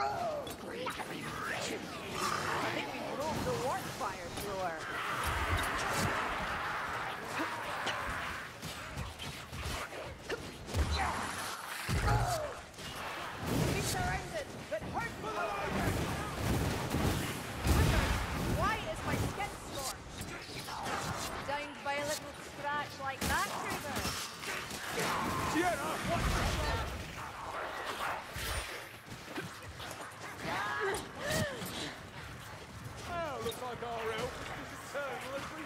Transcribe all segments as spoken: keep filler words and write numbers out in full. I think we broke the warp fire floor. We surrounded, but hurtful order. Why is my skin scorched? Downed by a little scratch like that, Trigger. Sierra, what? Looks like our elf is a turtle as we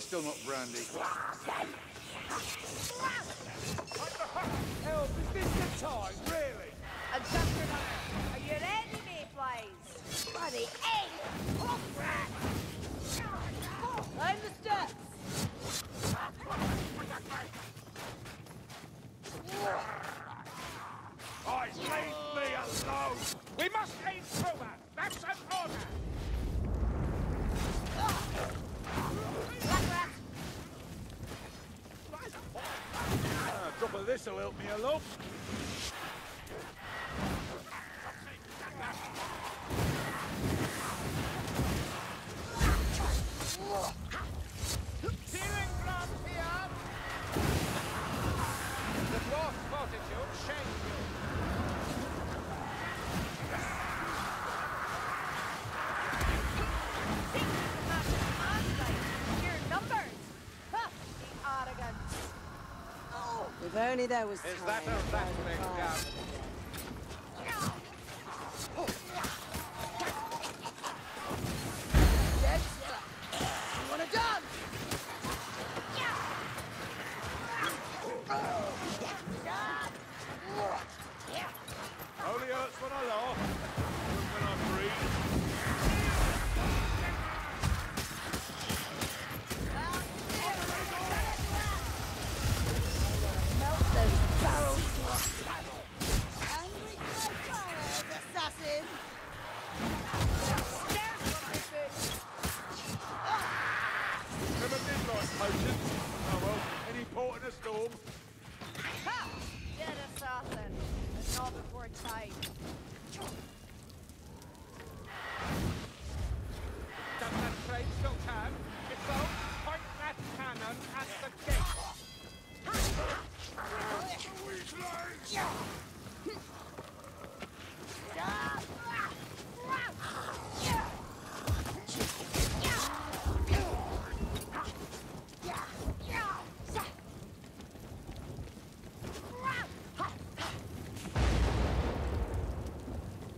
still not brandy. Help, is this the time, really? And are your enemy, please? Bloody eight! Off rat! Climb the steps! I leave me alone! We must aim through her! That's an order! Ah, a drop of this will help me alone. Stealing blood here! The dwarf fortitude shames you. If only there was time. Is that a rattling gun? Yes, you want a gun? Only hurts when I laugh, when I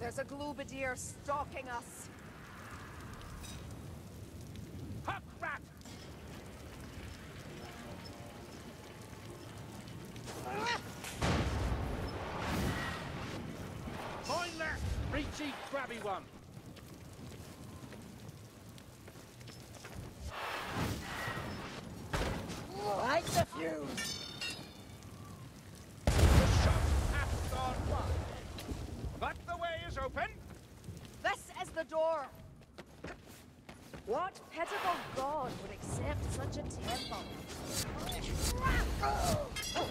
There's a Gloobadier stalking us. Huck rat! Mind that reachy, grabby one. Light the fuse. Open. This is the door. What pitiful god would accept such a temple? Oh. Oh.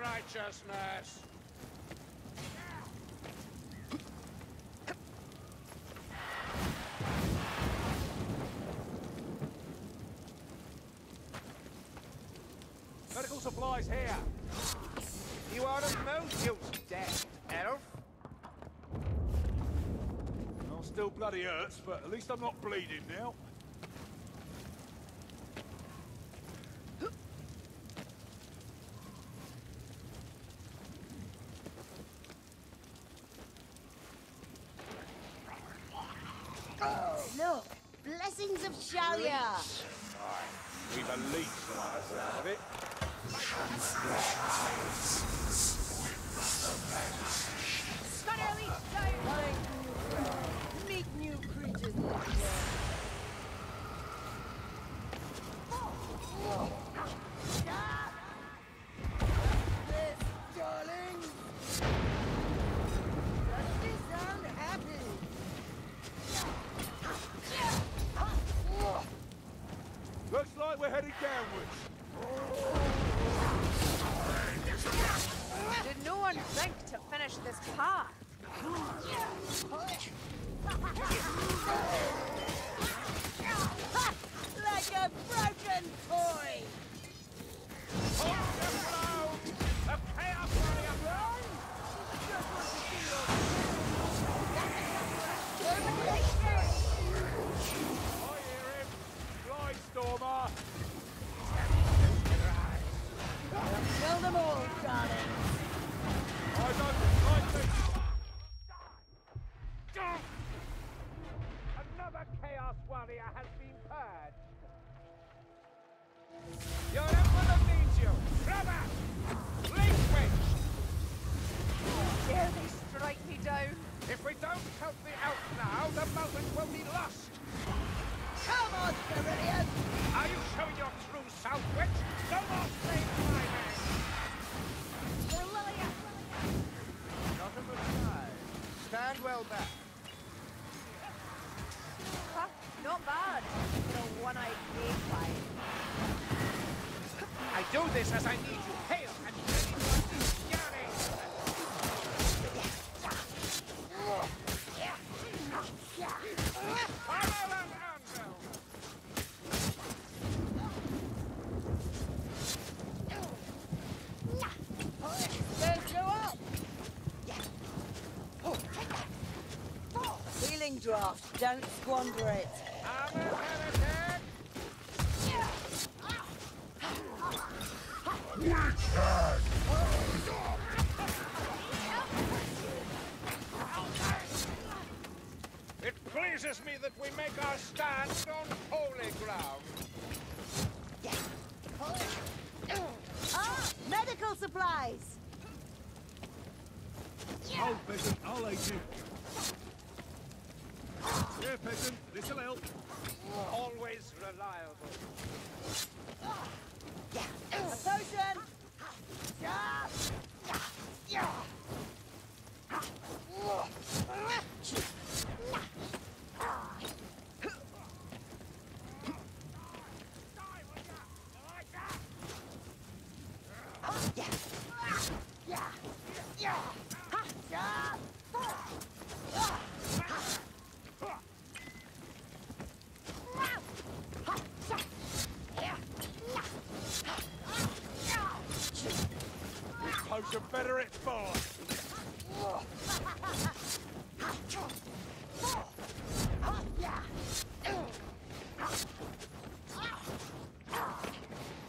Righteousness. Medical supplies here. You are of no use, dead elf. Well, still bloody hurts, but at least I'm not bleeding now. Blessings of Shalya! We've a leech out of it. Got our leech tired! Meet new creatures in the world. This, darling! Such design happens! Looks like we're headed downwards. Did no one think to finish this path? Like a broken toy! Hold the blow! The chaos running around! Just want to see your face! I hear him! Fly, Stormer! Kill them all, darling! I don't like this! Another Chaos Warrior has been purged! Your emperor needs you! Rubber! Leafwitch! Dare they strike me down? If we don't help the elf now, the mountain will be lost! Come on, Cerulean! Are you showing your true self, witch? No more slave climbing! Cerulean! Not a good time. Stand well back. Huh, not bad. The one-eyed gateway. I do this as I need you, hail and ready for this fury! Follow them, Anvil! Let's go up! Healing draft, don't squander it. Witch! It pleases me that we make our stand on holy ground. Ah! Medical supplies! Yeah. Oh, peasant, I'll aid you. Here, yeah, peasant, this'll help. Always reliable. Yeah. A potion! Yeah. Yeah. Yeah. This potion better it's for.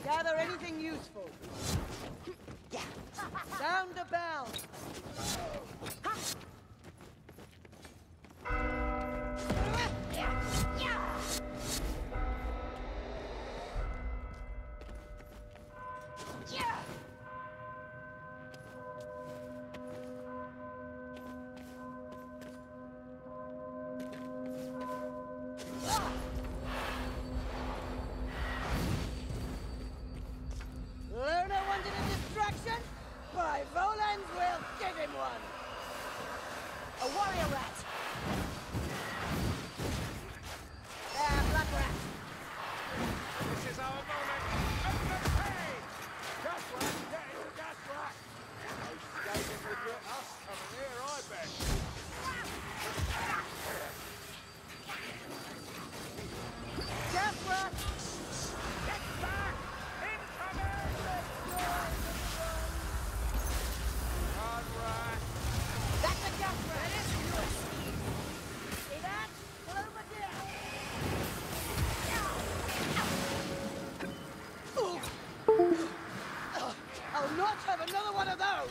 Gather anything useful. Sound the bell. By Volans, we'll give him one! A warrior rat! There, blood rat! This is our moment! Open pay! Gas rat, get in the gas rat! No skating with your us coming here, I bet! Gas rat! Get back! Incoming! Let's go! Right. That's a gas rat! That is yours! See that? Over there! Uh, I'll not have another one of those!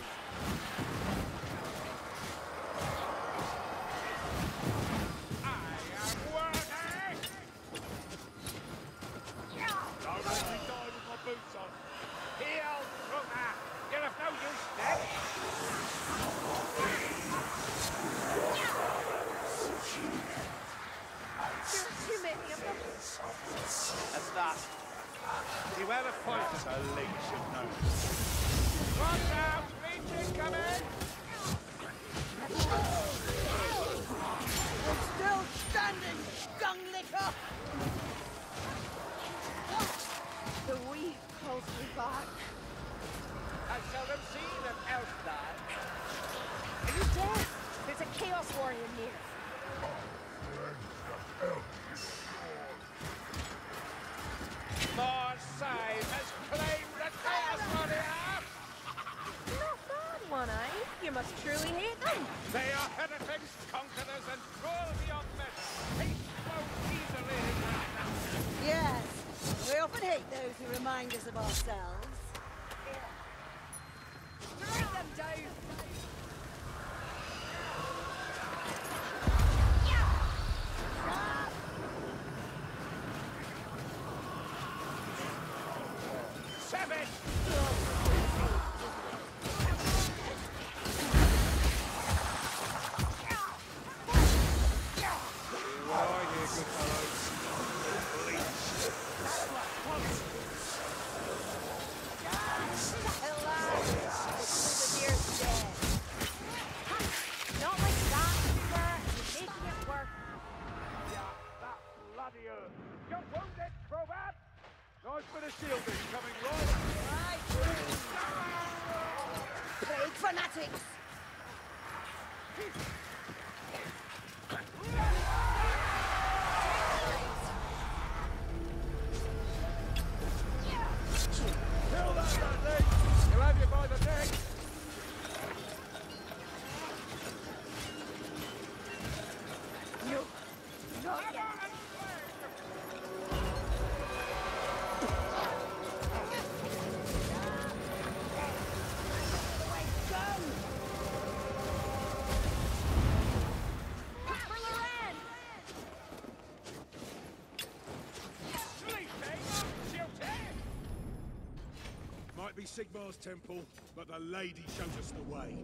Whoever fights a league should know. Run down, reaching, come in! We're still standing, dung licker! The weave calls me back. I've seldom seen an elf die. Are you dead? There's a chaos warrior near. Side has claimed the chaos warrior! Not bad, One-Eye. You must truly hate them. They are heretics, conquerors, and cruel beyond measure. Hate flows easily in our house. Yes, we often hate those who remind us of ourselves. Strike them down! Be Sigmar's temple, but the lady showed us the way.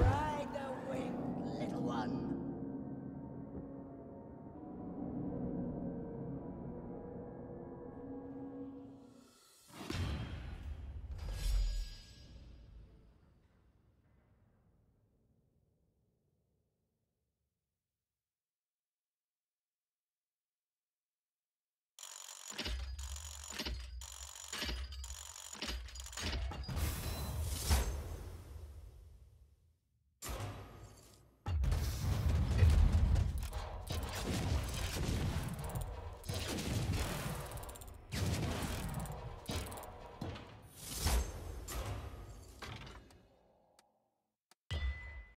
Ride the wind, little one.